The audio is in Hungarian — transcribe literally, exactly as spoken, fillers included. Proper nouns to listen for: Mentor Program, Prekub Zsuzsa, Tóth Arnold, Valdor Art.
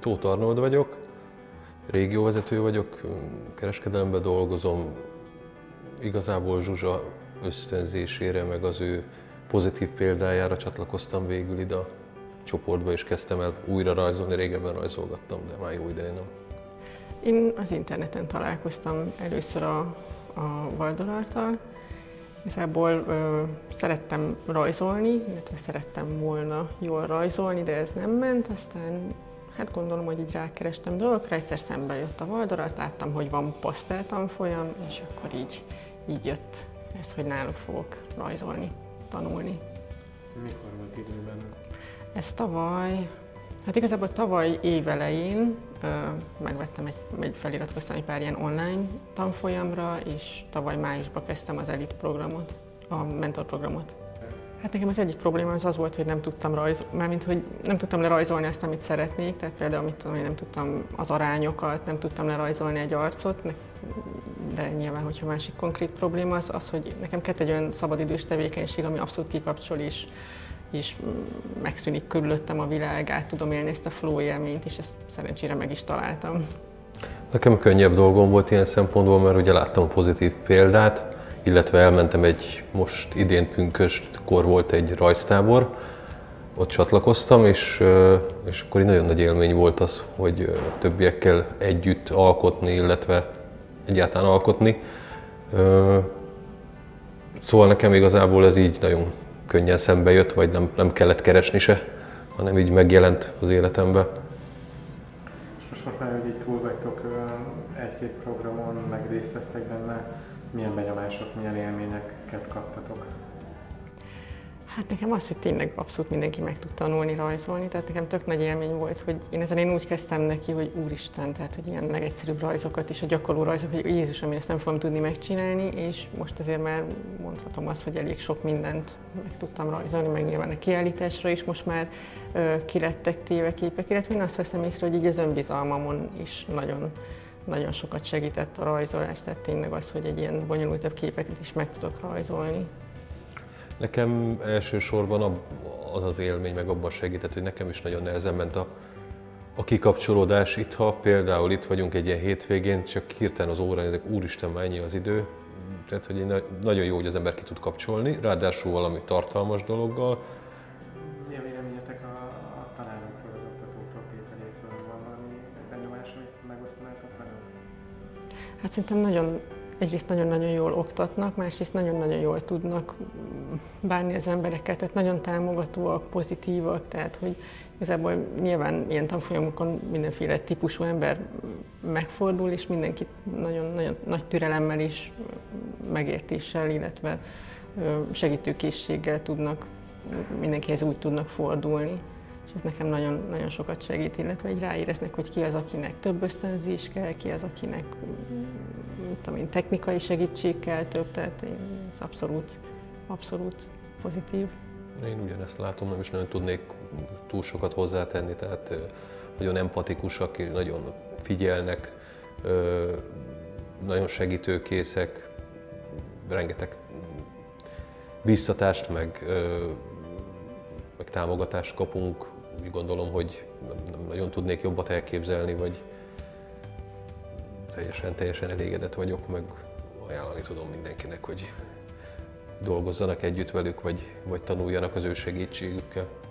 Tóth Arnold vagyok, régióvezető vagyok, kereskedelemben dolgozom, igazából Zsuzsa ösztönzésére, meg az ő pozitív példájára csatlakoztam végül ide a csoportba, és kezdtem el újra rajzolni, régebben rajzolgattam, de már jó ideje nem. Én az interneten találkoztam először a, a Valdor Arttal. Igazából ö, szerettem rajzolni, illetve szerettem volna jól rajzolni, de ez nem ment, aztán hát gondolom, hogy így rákerestem dolgokra, egyszer szembe jött a Valdor Art, láttam, hogy van paszteltanfolyam, és akkor így, így jött ez, hogy náluk fogok rajzolni, tanulni. Ez mikor volt időben? Ez tavaly, hát igazából tavaly év elején ö, megvettem egy, egy feliratkoztam egy pár ilyen online tanfolyamra, és tavaly májusban kezdtem az Elite programot, a Mentor programot. Hát nekem az egyik probléma az az volt, hogy nem tudtam rajzolni, mármint hogy nem tudtam lerajzolni azt, amit szeretnék, tehát például mit tudom, én nem tudtam az arányokat, nem tudtam lerajzolni egy arcot, de nyilván, hogyha másik konkrét probléma az, az, hogy nekem kellett egy olyan szabadidős tevékenység, ami abszolút kikapcsol is, és megszűnik körülöttem a világ, át tudom élni ezt a flow élményt, és ezt szerencsére meg is találtam. Nekem könnyebb dolgom volt ilyen szempontból, mert ugye láttam a pozitív példát, illetve elmentem egy, most idén pünköstkor volt egy rajztábor, ott csatlakoztam, és, és akkor egy nagyon nagy élmény volt az, hogy többiekkel együtt alkotni, illetve egyáltalán alkotni. Szóval nekem igazából ez így nagyon könnyen szembe jött, vagy nem, nem kellett keresni se, hanem így megjelent az életembe. És most már, hogy így túl vagytok egy-két programon, meg részt vesztek benne, milyen benyomások, milyen élményeket kaptatok? Hát nekem az, hogy tényleg abszolút mindenki meg tud tanulni rajzolni, tehát nekem tök nagy élmény volt, hogy én ezen én úgy kezdtem neki, hogy úristen, tehát hogy ilyen legegyszerűbb rajzokat és a gyakorló rajzok, hogy Jézusom, én ezt nem fogom tudni megcsinálni, és most azért már mondhatom azt, hogy elég sok mindent meg tudtam rajzolni, meg nyilván a kiállításra is most már ö, kilettek téve képek, illetve én azt veszem észre, hogy így az önbizalmamon is nagyon Nagyon sokat segített a rajzolás, tehát tényleg az, hogy egy ilyen bonyolultabb képeket is meg tudok rajzolni. Nekem elsősorban az az élmény meg abban segített, hogy nekem is nagyon nehezen ment a, a kikapcsolódás itt, ha például itt vagyunk egy ilyen hétvégén, csak hirtelen az órán ezek, úristen, már ennyi az idő. Tehát, hogy én, nagyon jó, hogy az ember ki tud kapcsolni, ráadásul valami tartalmas dologgal. Mi a véleményetek a, a tanárokról, az oktatókról, Péterékről? Van valami benyomás, amit megosztanátok velem? Hát szerintem nagyon, egyrészt nagyon-nagyon jól oktatnak, másrészt nagyon-nagyon jól tudnak bánni az embereket, tehát nagyon támogatóak, pozitívak, tehát hogy igazából nyilván ilyen tanfolyamokon mindenféle típusú ember megfordul, és mindenkit nagyon-nagyon nagy türelemmel és megértéssel, illetve segítőkészséggel tudnak, mindenkihez úgy tudnak fordulni. És ez nekem nagyon, nagyon sokat segít, illetve így ráéreznek, hogy ki az, akinek több ösztönzés kell, ki az, akinek mit tudom én, technikai segítség kell több, tehát ez abszolút, abszolút pozitív. Én ugyanezt látom, nem is nagyon tudnék túl sokat hozzátenni, tehát nagyon empatikusak, nagyon figyelnek, nagyon segítőkészek, rengeteg biztatást meg meg támogatást kapunk, úgy gondolom, hogy nem nagyon tudnék jobbat elképzelni, vagy teljesen, teljesen elégedett vagyok, meg ajánlani tudom mindenkinek, hogy dolgozzanak együtt velük, vagy, vagy tanuljanak az ő segítségükkel.